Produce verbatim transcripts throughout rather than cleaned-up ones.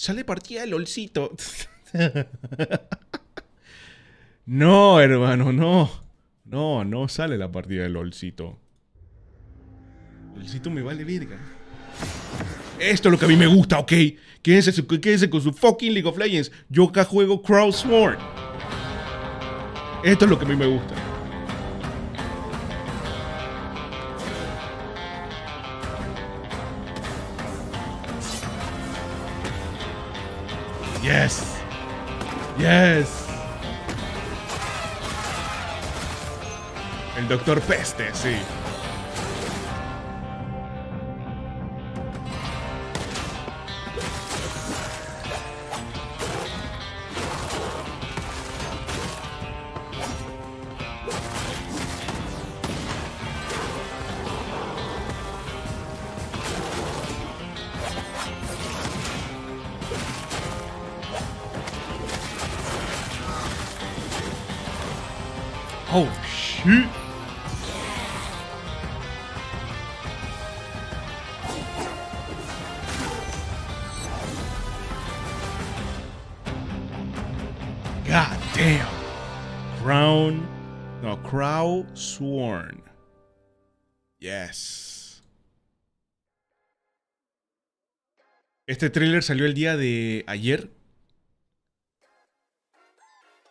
Sale partida de LOLcito. No, hermano, no. No, no sale la partida de LOLcito. LOLcito me vale verga. Esto es lo que a mí me gusta, ¿ok? Quédense, quédense con su fucking League of Legends. Yo acá juego Crowsworn. Esto es lo que a mí me gusta. Yes. Yes. El Doctor Peste, sí. Oh, shit. God damn. Crown. No, Crowsworn. Yes. Este tráiler salió el día de ayer.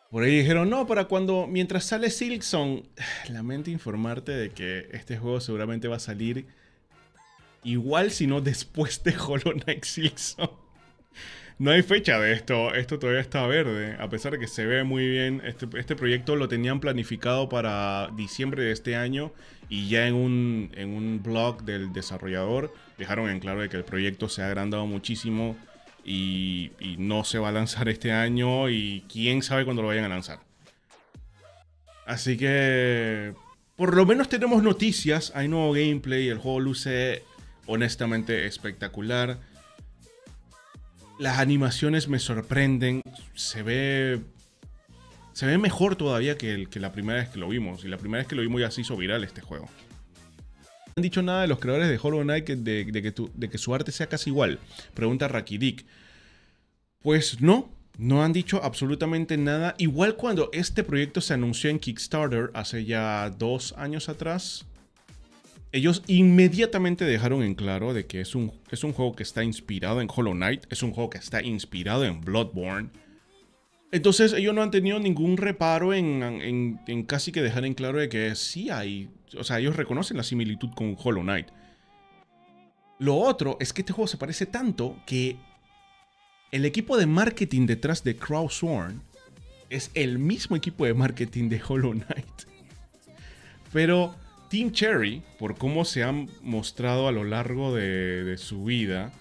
Por ahí dijeron, no, para cuando, mientras sale Silksong. Lamento informarte de que este juego seguramente va a salir igual, si no después de Hollow Knight Silksong. No hay fecha de esto, esto todavía está verde, a pesar de que se ve muy bien. Este, este proyecto lo tenían planificado para diciembre de este año y ya en un, en un blog del desarrollador dejaron en claro de que el proyecto se ha agrandado muchísimo. Y, y no se va a lanzar este año y quién sabe cuándo lo vayan a lanzar. Así que por lo menos tenemos noticias, hay nuevo gameplay, el juego luce honestamente espectacular. Las animaciones me sorprenden, se ve se ve mejor todavía que, el, que la primera vez que lo vimos. Y la primera vez que lo vimos ya se hizo viral este juego. No han dicho nada de los creadores de Hollow Knight que de, de, que tu, de que su arte sea casi igual, pregunta Rakidik. Pues no, no han dicho absolutamente nada. Igual cuando este proyecto se anunció en Kickstarter hace ya dos años atrás, ellos inmediatamente dejaron en claro de que es un, es un juego que está inspirado en Hollow Knight, es un juego que está inspirado en Bloodborne. Entonces ellos no han tenido ningún reparo en, en, en casi que dejar en claro de que sí hay... O sea, ellos reconocen la similitud con Hollow Knight. Lo otro es que este juego se parece tanto que el equipo de marketing detrás de Crowsworn es el mismo equipo de marketing de Hollow Knight. Pero Team Cherry, por cómo se han mostrado a lo largo de, de su vida...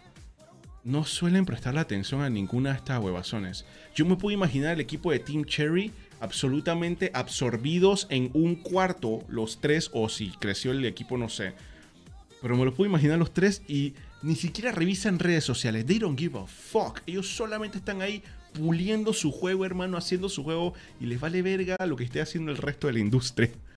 No suelen prestarle atención a ninguna de estas huevazones. Yo me puedo imaginar el equipo de Team Cherry absolutamente absorbidos en un cuarto, los tres, o si creció el equipo, no sé. Pero me lo puedo imaginar los tres y ni siquiera revisan redes sociales. They don't give a fuck. Ellos solamente están ahí puliendo su juego, hermano, haciendo su juego y les vale verga lo que esté haciendo el resto de la industria.